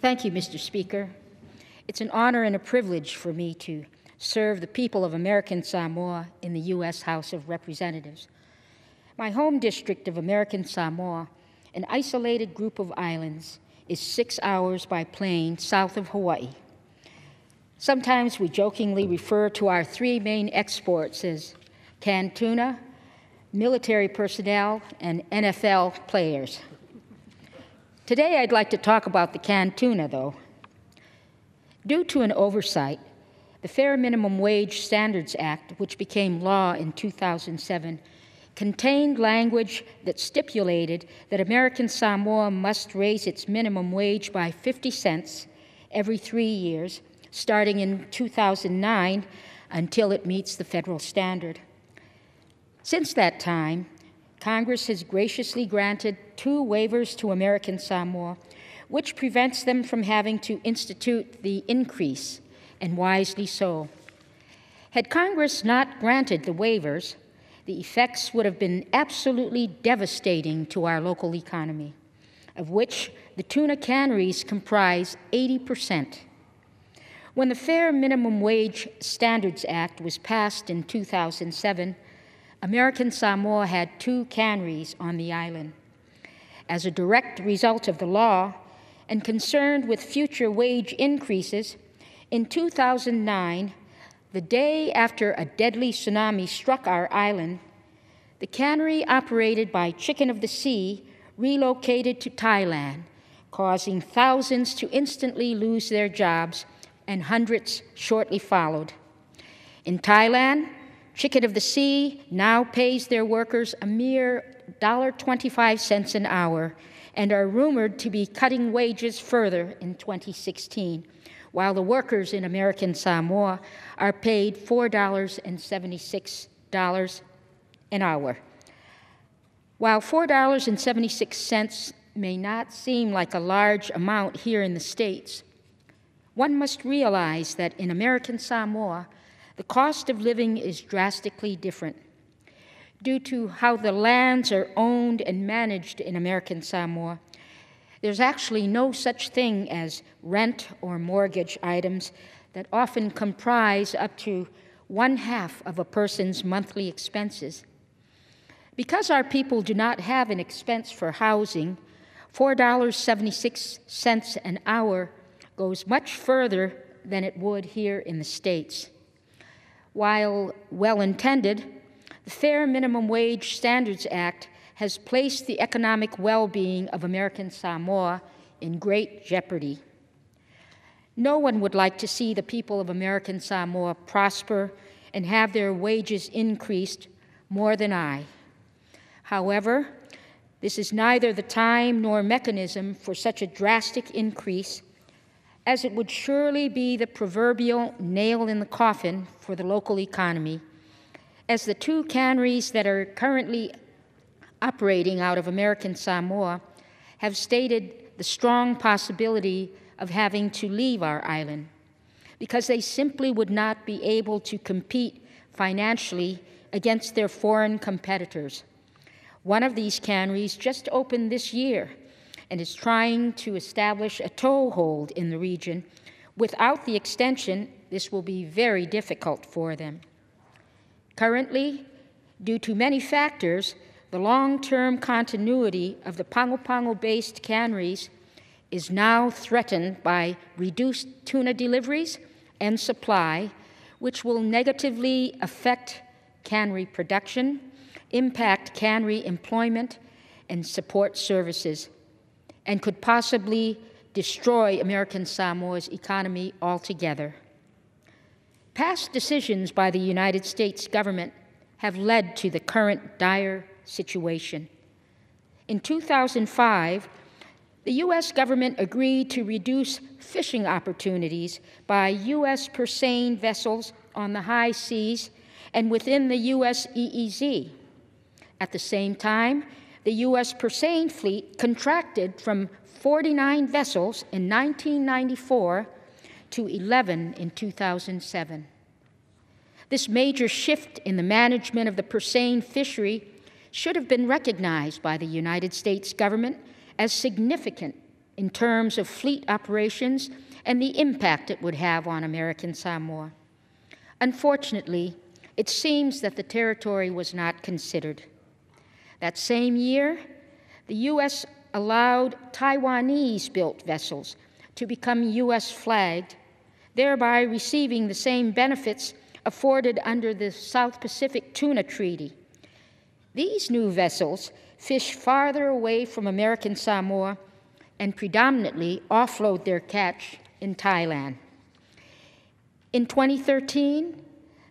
Thank you, Mr. Speaker. It's an honor and a privilege for me to serve the people of American Samoa in the U.S. House of Representatives. My home district of American Samoa, an isolated group of islands, is 6 hours by plane south of Hawaii. Sometimes we jokingly refer to our three main exports as canned tuna, military personnel, and NFL players. Today I'd like to talk about the canned tuna, though. Due to an oversight, the Fair Minimum Wage Standards Act, which became law in 2007, contained language that stipulated that American Samoa must raise its minimum wage by 50 cents every 3 years, starting in 2009 until it meets the federal standard. Since that time, Congress has graciously granted 2 waivers to American Samoa, which prevents them from having to institute the increase, and wisely so. Had Congress not granted the waivers, the effects would have been absolutely devastating to our local economy, of which the tuna canneries comprise 80%. When the Fair Minimum Wage Standards Act was passed in 2007, American Samoa had 2 canneries on the island. As a direct result of the law, and concerned with future wage increases, in 2009, the day after a deadly tsunami struck our island, the cannery operated by Chicken of the Sea relocated to Thailand, causing thousands to instantly lose their jobs, and hundreds shortly followed. In Thailand, Chicken of the Sea now pays their workers a mere $1.25 an hour, and are rumored to be cutting wages further in 2016, while the workers in American Samoa are paid $4.76 an hour. While $4.76 may not seem like a large amount here in the States, one must realize that in American Samoa, the cost of living is drastically different. Due to how the lands are owned and managed in American Samoa, there's actually no such thing as rent or mortgage items that often comprise up to 1/2 of a person's monthly expenses. Because our people do not have an expense for housing, $4.76 an hour goes much further than it would here in the States. While well-intended, the Fair Minimum Wage Standards Act has placed the economic well-being of American Samoa in great jeopardy. No one would like to see the people of American Samoa prosper and have their wages increased more than I. However, this is neither the time nor mechanism for such a drastic increase, as it would surely be the proverbial nail in the coffin for the local economy, as the 2 canneries that are currently operating out of American Samoa have stated the strong possibility of having to leave our island because they simply would not be able to compete financially against their foreign competitors. One of these canneries just opened this year and is trying to establish a toehold in the region. Without the extension, this will be very difficult for them. Currently, due to many factors, the long-term continuity of the Pago Pago-based canneries is now threatened by reduced tuna deliveries and supply, which will negatively affect cannery production, impact cannery employment and support services, and could possibly destroy American Samoa's economy altogether. Past decisions by the United States government have led to the current dire situation. In 2005, the U.S. government agreed to reduce fishing opportunities by U.S. purseine vessels on the high seas and within the U.S. EEZ. At the same time, the U.S. purseine fleet contracted from 49 vessels in 1994 to 11 in 2007. This major shift in the management of the purseine fishery should have been recognized by the United States government as significant in terms of fleet operations and the impact it would have on American Samoa. Unfortunately, it seems that the territory was not considered. That same year, the U.S. allowed Taiwanese-built vessels to become U.S. flagged, thereby receiving the same benefits afforded under the South Pacific Tuna Treaty. These new vessels fish farther away from American Samoa and predominantly offload their catch in Thailand. In 2013,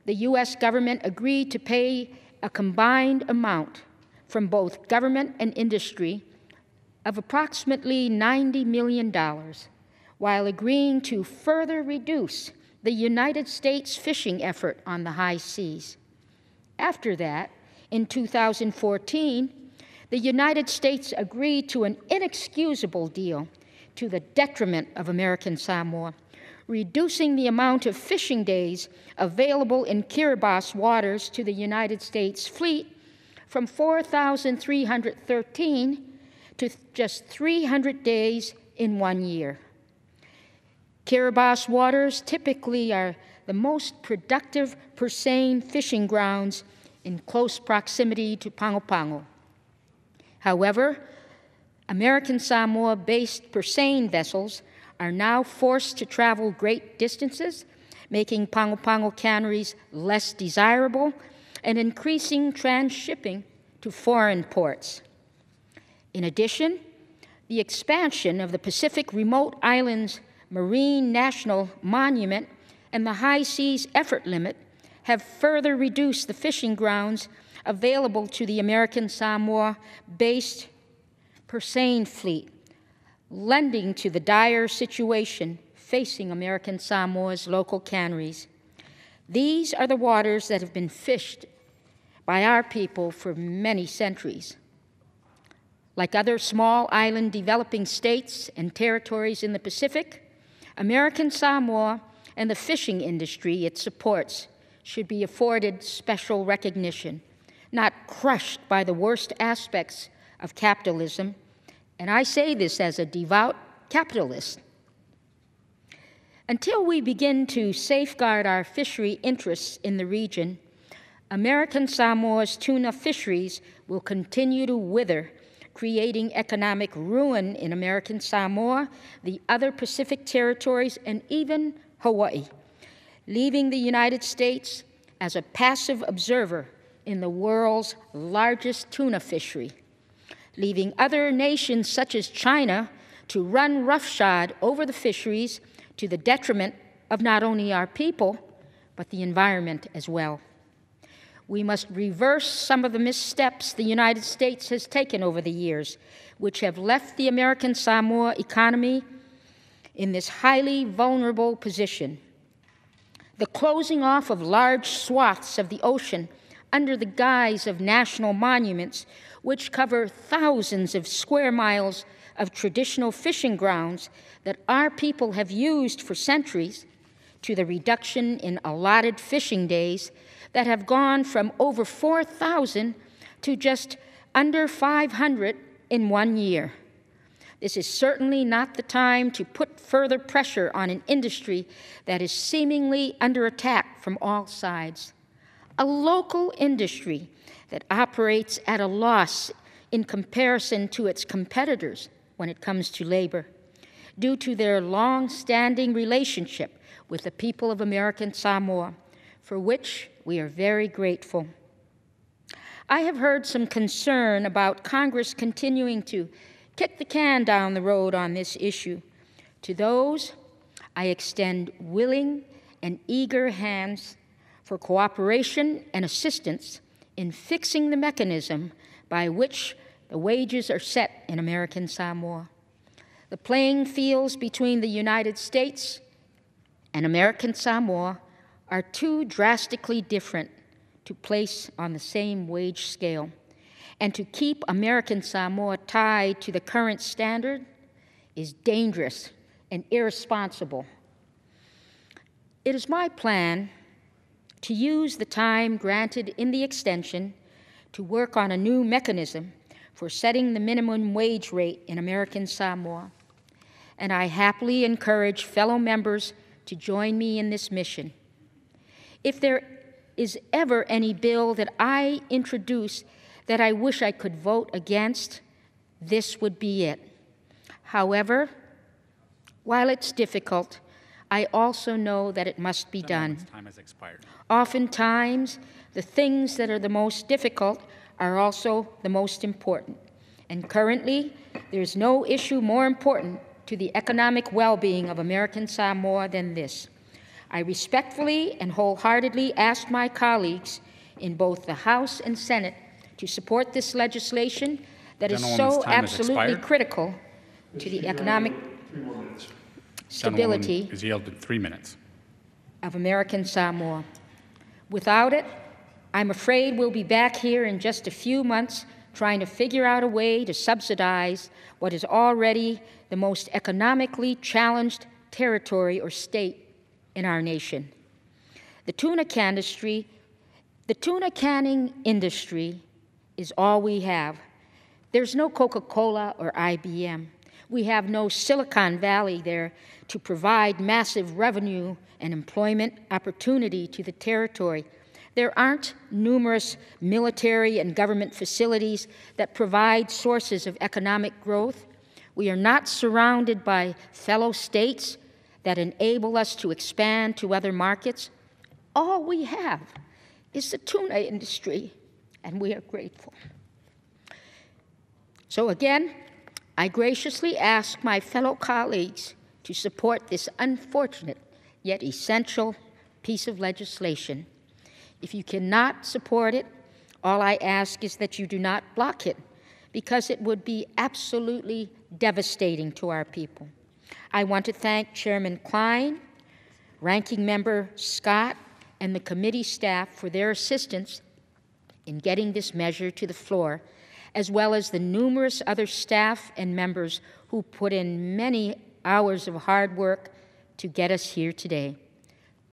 the U.S. government agreed to pay a combined amount from both government and industry of approximately $90 million, while agreeing to further reduce the United States fishing effort on the high seas. After that, in 2014, the United States agreed to an inexcusable deal to the detriment of American Samoa, reducing the amount of fishing days available in Kiribati waters to the United States fleet from 4,313 to just 300 days in 1 year. Kiribati waters typically are the most productive per seine fishing grounds in close proximity to Pago Pago. However, American Samoa-based per seine vessels are now forced to travel great distances, making Pago Pago canneries less desirable and increasing transshipping to foreign ports. In addition, the expansion of the Pacific Remote Islands Marine National Monument and the high seas effort limit have further reduced the fishing grounds available to the American Samoa-based per seine fleet, lending to the dire situation facing American Samoa's local canneries. These are the waters that have been fished by our people for many centuries. Like other small island developing states and territories in the Pacific, American Samoa and the fishing industry it supports should be afforded special recognition, not crushed by the worst aspects of capitalism. And I say this as a devout capitalist. Until we begin to safeguard our fishery interests in the region, American Samoa's tuna fisheries will continue to wither, creating economic ruin in American Samoa, the other Pacific territories, and even Hawaii, leaving the United States as a passive observer in the world's largest tuna fishery, leaving other nations such as China to run roughshod over the fisheries to the detriment of not only our people, but the environment as well. We must reverse some of the missteps the United States has taken over the years, which have left the American Samoa economy in this highly vulnerable position. The closing off of large swaths of the ocean under the guise of national monuments, which cover thousands of square miles of traditional fishing grounds that our people have used for centuries, to the reduction in allotted fishing days that have gone from over 4,000 to just under 500 in 1 year. This is certainly not the time to put further pressure on an industry that is seemingly under attack from all sides. A local industry that operates at a loss in comparison to its competitors when it comes to labor, due to their long-standing relationship with the people of American Samoa, for which we are very grateful. I have heard some concern about Congress continuing to kick the can down the road on this issue. To those, I extend willing and eager hands for cooperation and assistance in fixing the mechanism by which the wages are set in American Samoa. The playing fields between the United States and American Samoa are too drastically different to place on the same wage scale, and to keep American Samoa tied to the current standard is dangerous and irresponsible. It is my plan to use the time granted in the extension to work on a new mechanism for setting the minimum wage rate in American Samoa. and I happily encourage fellow members to join me in this mission. If there is ever any bill that I introduce that I wish I could vote against, this would be it. However, while it's difficult, I also know that it must be done. Time has expired. Oftentimes, the things that are the most difficult are also the most important. And currently, there is no issue more important to the economic well-being of American Samoa than this. I respectfully and wholeheartedly ask my colleagues in both the House and Senate to support this legislation that is so absolutely critical to the economic stability is yielded 3 minutes. Of American Samoa. Without it, I'm afraid we'll be back here in just a few months trying to figure out a way to subsidize what is already the most economically challenged territory or state in our nation. The tuna canning industry is all we have. There's no Coca-Cola or IBM. We have no Silicon Valley there to provide massive revenue and employment opportunity to the territory. There aren't numerous military and government facilities that provide sources of economic growth. We are not surrounded by fellow states that enable us to expand to other markets. All we have is the tuna industry, and we are grateful. So again, I graciously ask my fellow colleagues to support this unfortunate yet essential piece of legislation. If you cannot support it, all I ask is that you do not block it, because it would be absolutely devastating to our people. I want to thank Chairman Cline, Ranking Member Scott, and the committee staff for their assistance in getting this measure to the floor, as well as the numerous other staff and members who put in many hours of hard work to get us here today.